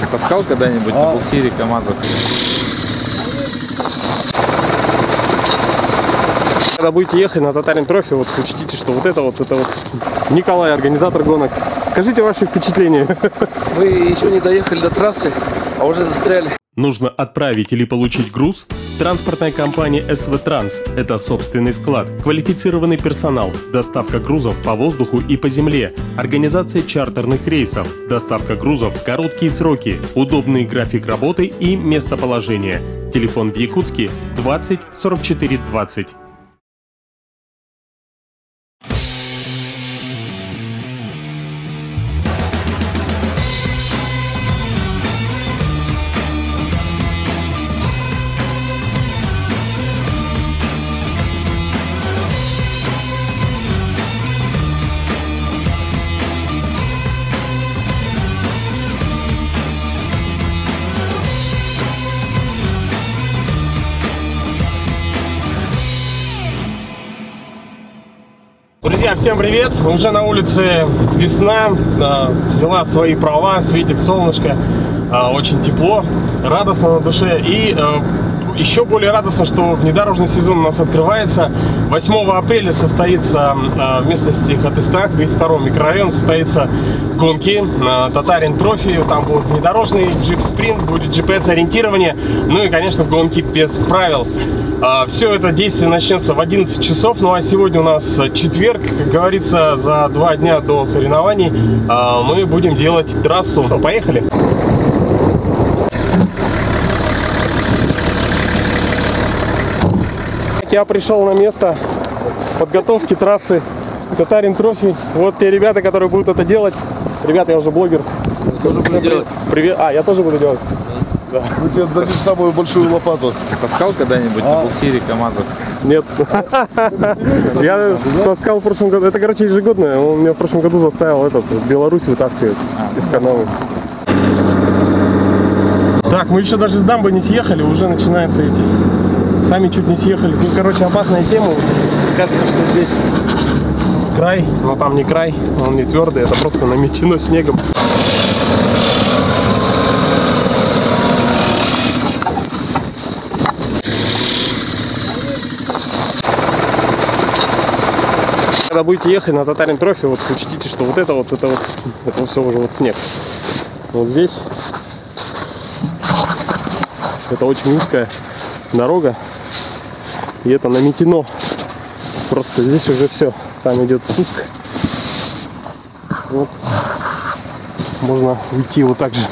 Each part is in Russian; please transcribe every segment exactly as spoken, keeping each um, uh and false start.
Ты таскал когда-нибудь а? на буксире КамАЗа? Когда будете ехать на Татарин Трофи, вот учтите, что вот это вот, это вот Николай, организатор гонок. Скажите ваши впечатления. Мы еще не доехали до трассы, а уже застряли. Нужно отправить или получить груз? Транспортная компания эс вэ Транс – это собственный склад, квалифицированный персонал, доставка грузов по воздуху и по земле, организация чартерных рейсов, доставка грузов в короткие сроки, удобный график работы и местоположение. Телефон в Якутске двадцать сорок четыре двадцать. Друзья, всем привет! Уже на улице весна, взяла свои права, светит солнышко, очень тепло, радостно на душе. И еще более радостно, что внедорожный сезон у нас открывается. восьмого апреля состоится в местности Хатыстах, двести второй микрорайон, состоится гонки Татарин Трофи. Там будет внедорожный джип-спринт, будет джи пи эс-ориентирование, ну и, конечно, гонки без правил. Все это действие начнется в одиннадцать часов, ну а сегодня у нас четверг, как говорится, за два дня до соревнований мы будем делать трассу. Поехали! Я пришел на место подготовки трассы Татарин Трофи. Вот те ребята, которые будут это делать. Ребята, я уже блогер. Я тоже буду делать. Привет. А, я тоже буду делать. Да. Мы тебе дадим самую большую лопату. Ты таскал когда-нибудь а? на буксире КамАЗа? Нет. Я таскал в прошлом году. Это, короче, ежегодное. Он меня в прошлом году заставил этот Беларусь вытаскивать из канавы. Так, мы еще даже с Дамбо не съехали, уже начинается эти. Сами чуть не съехали. Тут, короче, опасная тема. Кажется, что здесь край, но там не край, он не твердый, это просто намечено снегом. Когда будете ехать на Татарин Трофи, вот учтите, что вот это вот, это вот, это все уже вот снег. Вот здесь это очень узкая дорога, и это наметено. Просто здесь уже все, там идет спуск. Вот. Можно уйти вот так же.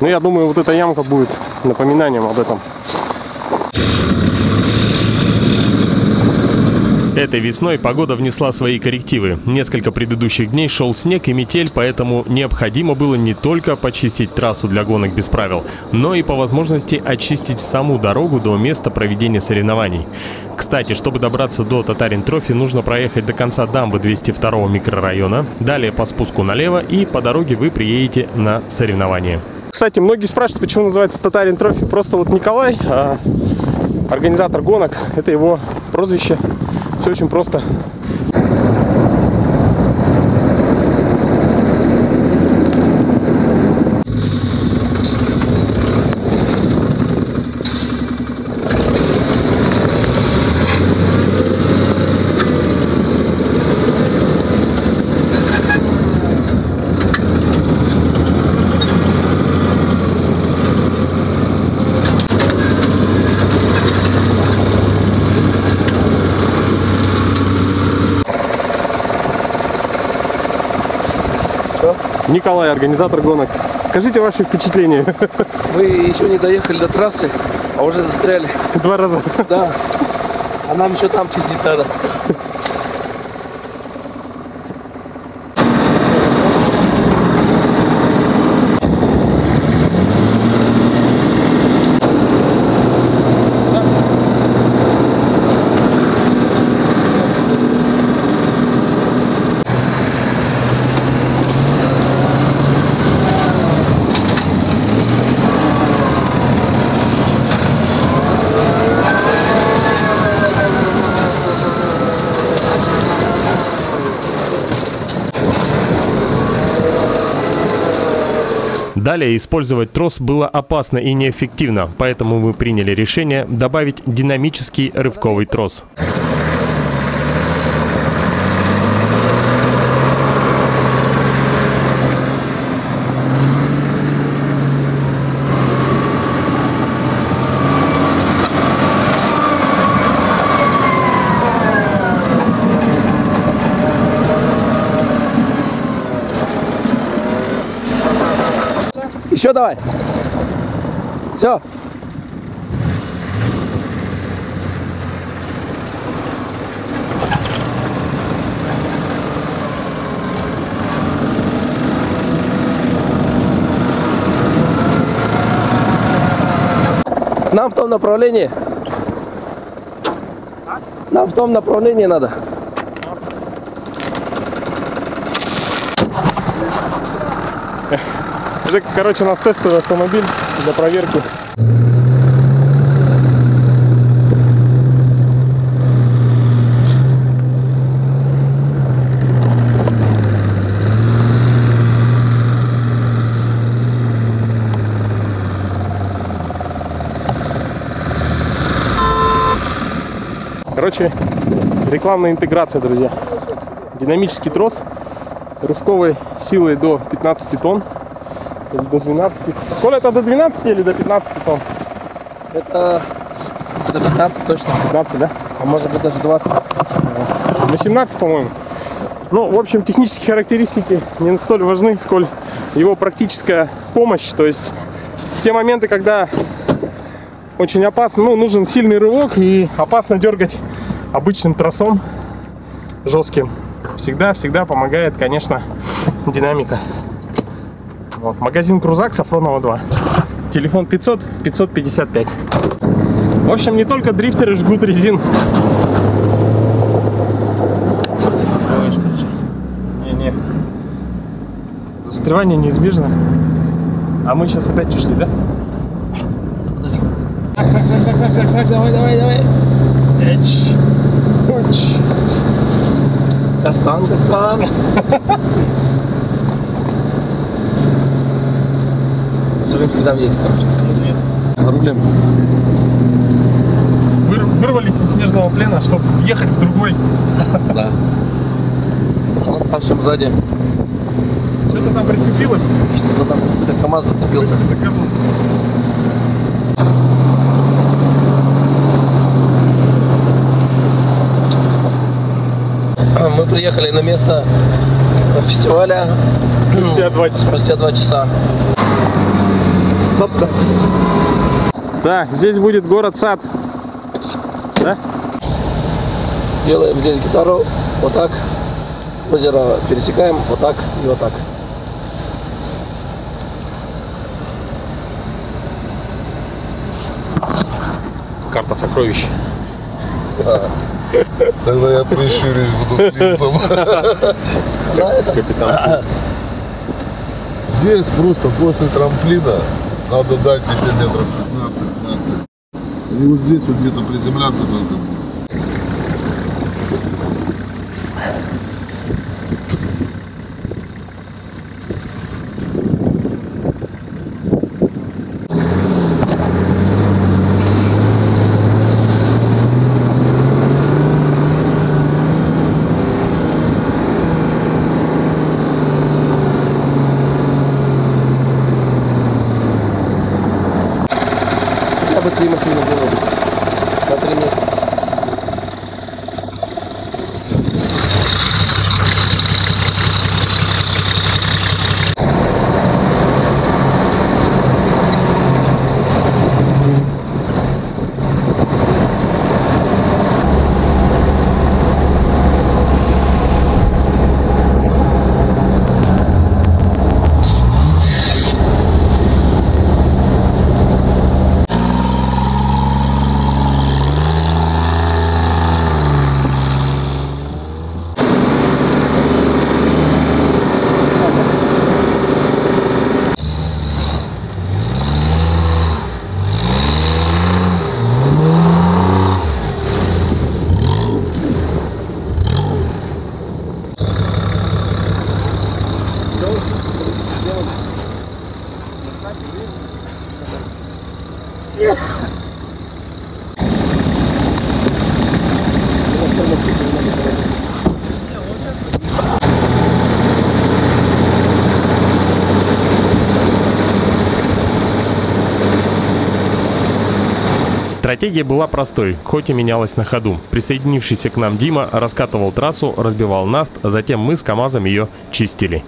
Ну, я думаю, вот эта ямка будет напоминанием об этом. Этой весной погода внесла свои коррективы. Несколько предыдущих дней шел снег и метель, поэтому необходимо было не только почистить трассу для гонок без правил, но и по возможности очистить саму дорогу до места проведения соревнований. Кстати, чтобы добраться до Татарин Трофи, нужно проехать до конца дамбы двести второго микрорайона, далее по спуску налево, и по дороге вы приедете на соревнования. Кстати, многие спрашивают, почему называется Татарин Трофи. Просто вот Николай, организатор гонок, это его прозвище. Все очень просто. Николай, организатор гонок. Скажите ваши впечатления. Мы еще не доехали до трассы, а уже застряли. Два раза. Да. А нам еще там чистить надо. Далее использовать трос было опасно и неэффективно, поэтому мы приняли решение добавить динамический рывковый трос. Еще давай. Все. Нам в том направлении. Нам в том направлении надо. Короче, у нас тестовый автомобиль для проверки. Короче, рекламная интеграция, друзья. Динамический трос рывковой силой до пятнадцати тонн. Или до двенадцати. Коля, это до двенадцати или до пятнадцати тонн? Это до пятнадцати точно. пятнадцать, да? А может быть даже двадцать. восемнадцать, по-моему. Ну, в общем, технические характеристики не настолько важны, сколь его практическая помощь. То есть в те моменты, когда очень опасно, ну, нужен сильный рывок и опасно дергать обычным тросом жестким. Всегда-всегда помогает, конечно, динамика. Вот, магазин Крузак, Сафронова два. Телефон пятьсот пятьсот пятьдесят пять. В общем, не только дрифтеры жгут резин. Застреваешь, короче. Не-не. Застревание неизбежно. А мы сейчас опять ушли, да? Подожди. Так, так, так, так, так, так, давай, давай, давай. Эч. Эч. Кастан, кастан. Особенно следам едет, короче. Нет, нет. Рулем. Выр вырвались из снежного плена, чтобы въехать в другой. Да. Вот там всем сзади. Что-то там прицепилось. Что-то там, какой-то КамАЗ зацепился. Мы приехали на место фестиваля спустя два часа. Спустя два часа. Стоп-то. Так, здесь будет город-сад. Да? Делаем здесь гитару вот так. Озеро пересекаем вот так и вот так. Карта сокровищ. Да. Тогда я прищурюсь, буду флинтом. Капитан. Здесь просто после трамплина надо дать еще метров пятнадцать-двадцать. И вот здесь вот где-то приземляться только. Стратегия была простой, хоть и менялась на ходу. Присоединившийся к нам Дима раскатывал трассу, разбивал наст, а затем мы с КамАЗом ее чистили.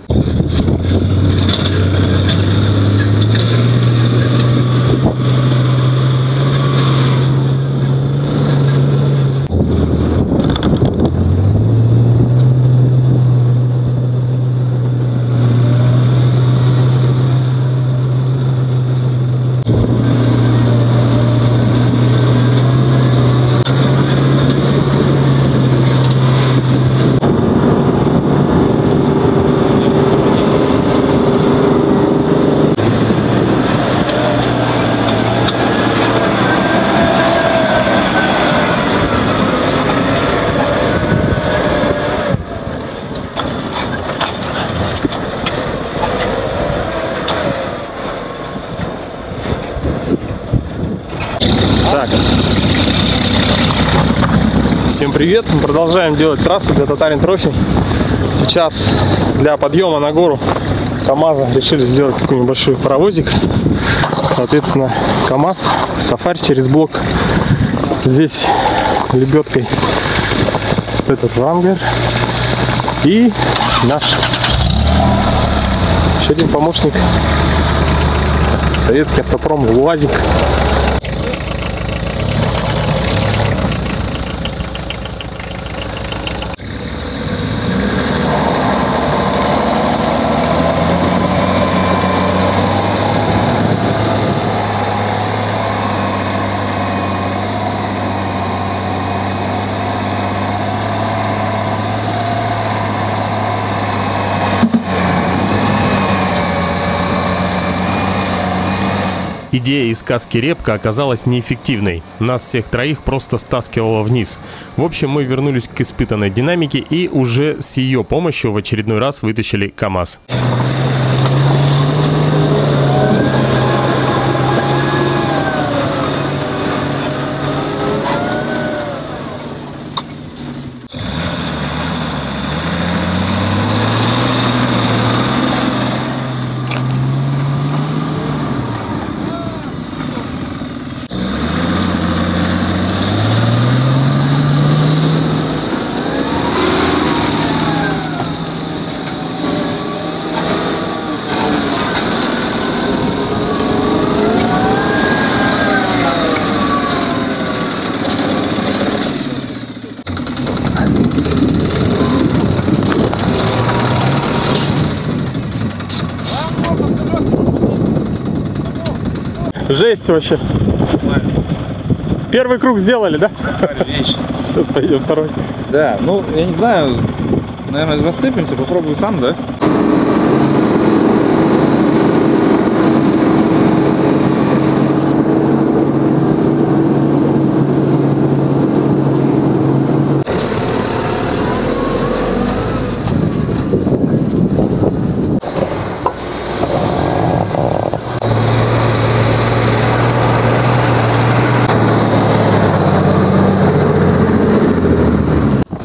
Всем привет! Мы продолжаем делать трассы для Татарин Трофи. Сейчас для подъема на гору КамАЗа решили сделать такой небольшой паровозик. Соответственно, КамАЗ, Сафарь через блок. Здесь лебедкой вот этот вангер и наш еще один помощник, советский автопром УАЗик. Идея из сказки «Репка» оказалась неэффективной. Нас всех троих просто стаскивало вниз. В общем, мы вернулись к испытанной динамике и уже с ее помощью в очередной раз вытащили КамАЗ. Жесть вообще. Первый круг сделали, да? Сейчас пойдем второй. Да, ну я не знаю, наверное, рассыпемся, попробую сам, да?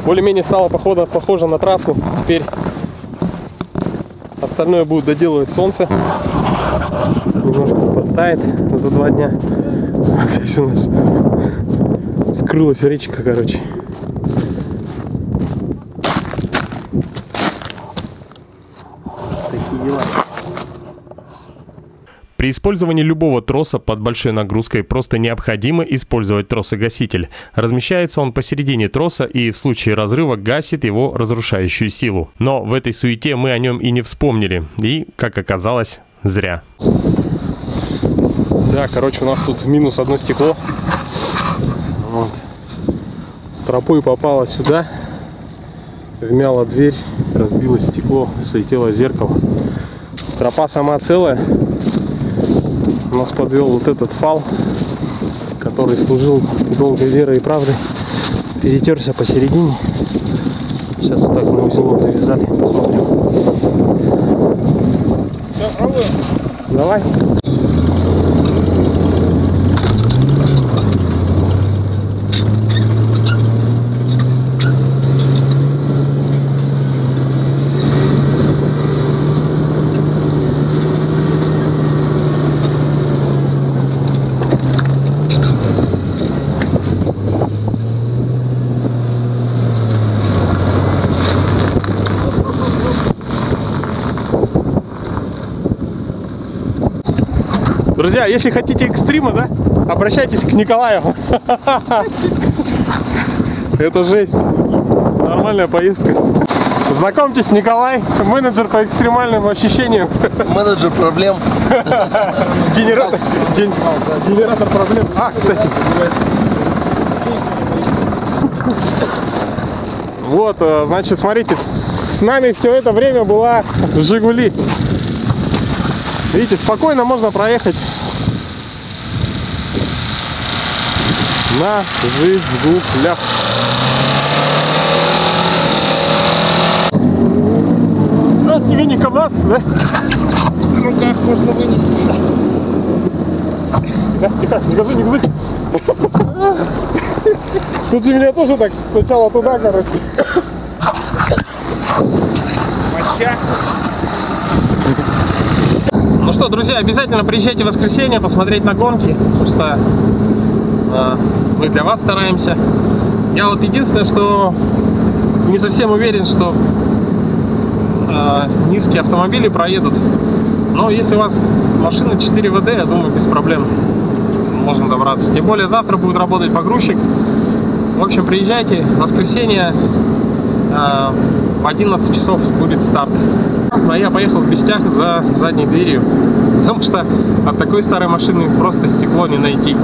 Более-менее стало походу, похоже на трассу. Теперь остальное будет доделывать солнце. Немножко подтает за два дня. Здесь у нас скрылась речка, короче. Такие дела. При использовании любого троса под большой нагрузкой просто необходимо использовать тросогаситель. Размещается он посередине троса и в случае разрыва гасит его разрушающую силу. Но в этой суете мы о нем и не вспомнили. И, как оказалось, зря. Да, короче, у нас тут минус одно стекло. Вот. С тропой попало сюда. Вмяла дверь, разбилось стекло, слетело зеркало. Тропа сама целая. Нас подвел вот этот фал, который служил долгой верой и правдой. Перетерся посередине. Сейчас вот так на узелок завязали. Посмотрим. Все, пробуем. Давай. Друзья, если хотите экстрима, да, обращайтесь к Николаю. Это жесть. Нормальная поездка. Знакомьтесь, Николай, менеджер по экстремальным ощущениям. Менеджер проблем. Генератор, генератор проблем. А, кстати. Вот, значит, смотрите, с нами все это время была Жигули. Видите, спокойно можно проехать на Жигулях. А, тебе не КамАЗ, да? В руках можно вынести. Тихо, тихо, не газуй, не газуй. Тут же меня тоже так сначала туда, короче. Моща. Ну что, друзья, обязательно приезжайте в воскресенье посмотреть на гонки, потому что э, мы для вас стараемся. Я вот единственное, что не совсем уверен, что э, низкие автомобили проедут. Но если у вас машина четыре вэ дэ, я думаю, без проблем можно добраться. Тем более завтра будет работать погрузчик. В общем, приезжайте. Воскресенье э, в одиннадцать часов будет старт. А я поехал в бестях за задней дверью, потому что от такой старой машины просто стекло не найти.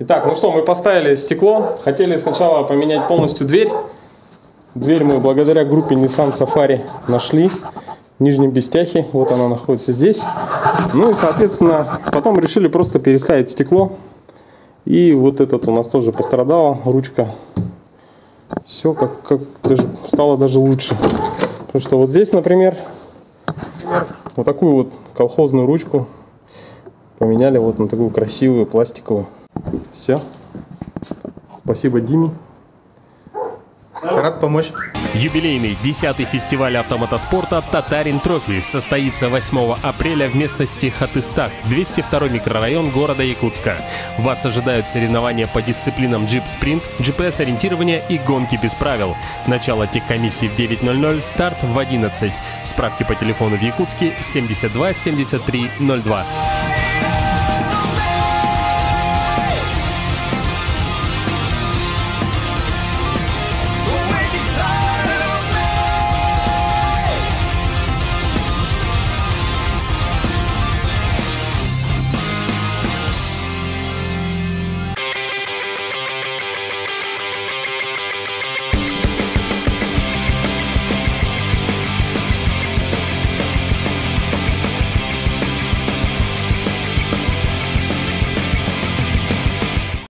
Итак, ну что, мы поставили стекло, хотели сначала поменять полностью дверь. Дверь мы благодаря группе Nissan Safari нашли в Нижнем Бестяхе. Вот она находится здесь. Ну и, соответственно, потом решили просто переставить стекло. И вот этот у нас тоже пострадала ручка. Все как, как даже, стало даже лучше. Потому что вот здесь, например, вот такую вот колхозную ручку поменяли вот на такую красивую пластиковую. Все. Спасибо Диме. Рад помочь. Юбилейный десятый фестиваль автомотоспорта «Татарин Трофи» состоится восьмого апреля в местности Хатыстах, двести второй микрорайон города Якутска. Вас ожидают соревнования по дисциплинам джип-спринт, джи пи эс-ориентирование и гонки без правил. Начало техкомиссии в девять ноль ноль, старт в одиннадцать. Справки по телефону в Якутске семьдесят два семьдесят три ноль два.